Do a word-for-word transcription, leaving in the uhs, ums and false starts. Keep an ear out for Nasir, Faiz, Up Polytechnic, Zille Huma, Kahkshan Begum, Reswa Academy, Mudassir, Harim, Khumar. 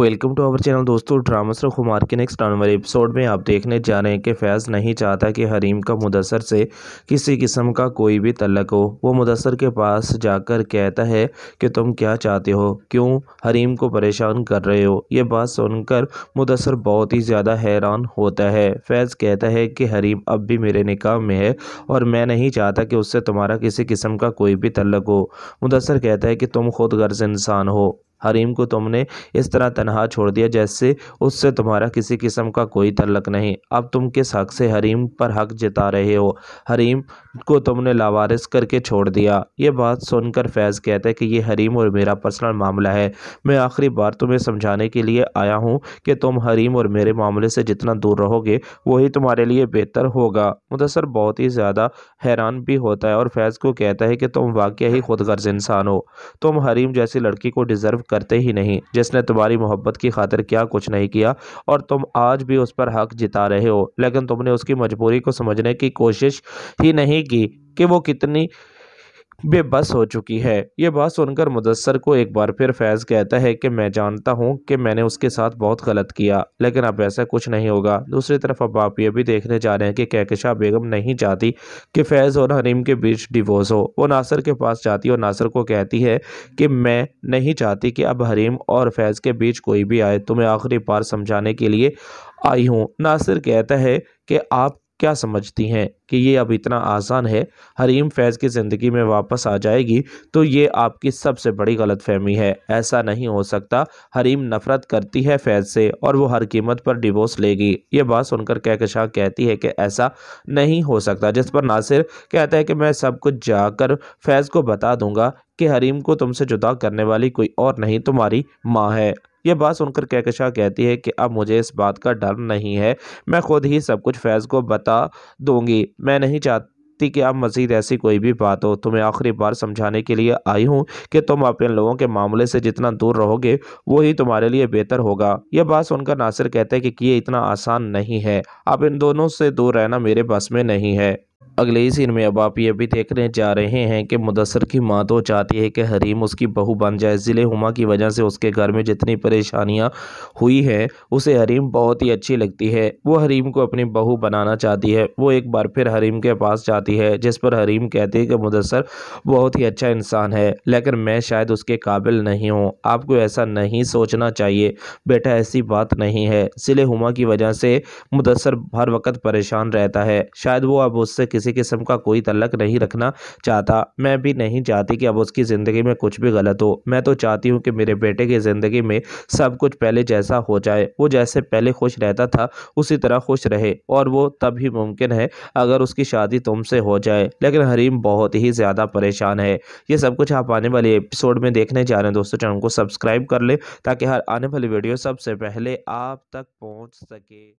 Welcome to our channel दोस्तों, drama से खुमार के नेक्स्ट आने वाले एपिसोड में आप देखने जा रहे हैं कि फैज़ नहीं चाहता कि हरीम का मुदस्सर से किसी किस्म का कोई भी तल्लक हो। वो मुदस्सर के पास जाकर कहता है कि तुम क्या चाहते हो, क्यों हरीम को परेशान कर रहे हो। ये बात सुनकर मुदस्सर बहुत ही ज़्यादा हैरान होता है। फैज़ कहता है कि हरीम अब भी मेरे निकाह में है और मैं नहीं चाहता कि उससे तुम्हारा किसी किस्म का कोई भी तल्लक हो। मुदस्सर कहता है कि तुम खुद गर्ज़ इंसान हो, हरीम को तुमने इस तरह तनहा छोड़ दिया जैसे उससे तुम्हारा किसी किस्म का कोई तल्लक नहीं। अब तुम किस हक़ से हरीम पर हक़ जता रहे हो, हरीम को तुमने लावारिस करके छोड़ दिया। ये बात सुनकर फैज़ कहता है कि ये हरीम और मेरा पर्सनल मामला है। मैं आखिरी बार तुम्हें समझाने के लिए आया हूँ कि तुम हरीम और मेरे मामले से जितना दूर रहोगे वही तुम्हारे लिए बेहतर होगा। मुदस्सर बहुत ही ज़्यादा हैरान भी होता है और फैज़ को कहता है कि तुम वाकई ही खुदगर्ज़ इंसान हो। तुम हरीम जैसी लड़की को डिज़र्व करते ही नहीं जिसने तुम्हारी मोहब्बत की खातिर क्या कुछ नहीं किया, और तुम आज भी उस पर हक जिता रहे हो। लेकिन तुमने उसकी मजबूरी को समझने की कोशिश ही नहीं की कि वो कितनी बेबस हो चुकी है। ये बात सुनकर मुदस्सर को एक बार फिर फैज़ कहता है कि मैं जानता हूँ कि मैंने उसके साथ बहुत गलत किया, लेकिन अब ऐसा कुछ नहीं होगा। दूसरी तरफ अब आप ये भी देखने जा रहे हैं कि कहकशां बेगम नहीं चाहती कि फैज़ और हरीम के बीच डिवोर्स हो। वो नासिर के पास जाती है और नासिर को कहती है कि मैं नहीं चाहती कि अब हरीम और फैज़ के बीच कोई भी आए, तुम्हें आखिरी बार समझाने के लिए आई हूँ। नासिर कहता है कि आप क्या समझती हैं कि ये अब इतना आसान है, हरीम फैज़ की ज़िंदगी में वापस आ जाएगी? तो ये आपकी सबसे बड़ी गलतफहमी है, ऐसा नहीं हो सकता। हरीम नफ़रत करती है फैज़ से और वो हर कीमत पर डिवोर्स लेगी। ये बात सुनकर कहकशां कहती है कि ऐसा नहीं हो सकता, जिस पर नासिर कहता है कि मैं सब कुछ जाकर फैज़ को बता दूंगा कि हरीम को तुमसे जुदा करने वाली कोई और नहीं तुम्हारी माँ है। यह बात सुनकर कहकशां कहती है कि अब मुझे इस बात का डर नहीं है, मैं खुद ही सब कुछ फैज़ को बता दूंगी। मैं नहीं चाहती कि अब मज़ीद ऐसी कोई भी बात हो। तुम्हें आखिरी बार समझाने के लिए आई हूँ कि तुम अपने लोगों के मामले से जितना दूर रहोगे वही तुम्हारे लिए बेहतर होगा। यह बात सुनकर नासिर कहता है कि ये इतना आसान नहीं है, अब इन दोनों से दूर रहना मेरे बस में नहीं है। अगले ही सीन में अब आप ये भी देखने जा रहे हैं कि मुदस्सर की माँ तो चाहती है कि हरीम उसकी बहू बन जाए। ज़िले हुमा की वजह से उसके घर में जितनी परेशानियाँ हुई हैं उसे हरीम बहुत ही अच्छी लगती है। वो हरीम को अपनी बहू बनाना चाहती है। वो एक बार फिर हरीम के पास जाती है, जिस पर हरीम कहती है कि मुदस्सर बहुत ही अच्छा इंसान है, लेकिन मैं शायद उसके काबिल नहीं हूँ। आपको ऐसा नहीं सोचना चाहिए बेटा, ऐसी बात नहीं है। ज़िले हुमा की वजह से मुदस्सर हर वक्त परेशान रहता है। शायद वो अब उससे किसी किस्म का कोई तल्लक नहीं रखना चाहता। मैं भी नहीं चाहती कि अब उसकी ज़िंदगी में कुछ भी गलत हो। मैं तो चाहती हूँ कि मेरे बेटे की ज़िंदगी में सब कुछ पहले जैसा हो जाए, वो जैसे पहले खुश रहता था उसी तरह खुश रहे, और वो तब ही मुमकिन है अगर उसकी शादी तुमसे हो जाए। लेकिन हरीम बहुत ही ज़्यादा परेशान है। ये सब कुछ आप आने वाले एपिसोड में देखने जा रहे हैं दोस्तों। चैनल को सब्सक्राइब कर लें ताकि हर आने वाली वीडियो सबसे पहले आप तक पहुँच सके।